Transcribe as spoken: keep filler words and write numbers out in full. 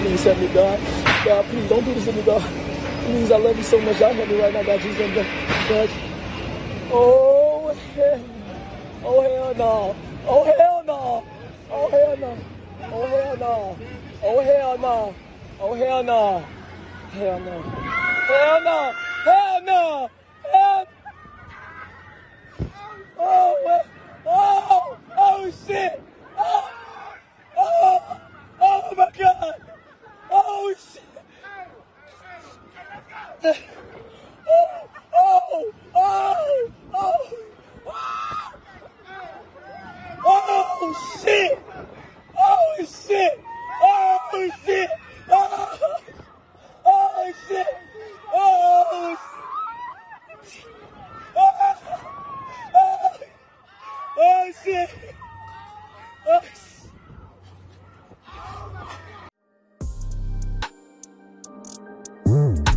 Please help me, God. God, please don't do this to me, God. Please, I love you so much. God, help me right now, God. Jesus, God. Oh, hell. Oh, hell no. Oh, hell no. Oh, hell no. Oh, hell no. Oh, hell no. Oh, hell no. Hell no. Hell no. Hell no. Hell no. Oh, what? Oh, oh, shit. Oh, oh, oh, my God. Oh, shit. Oh, oh, oh, oh, oh, oh, shit. Oh, shit. Oh, shit. Oh, oh, shit. Oh, shit. Oh, shit. Oh, shit. Mm.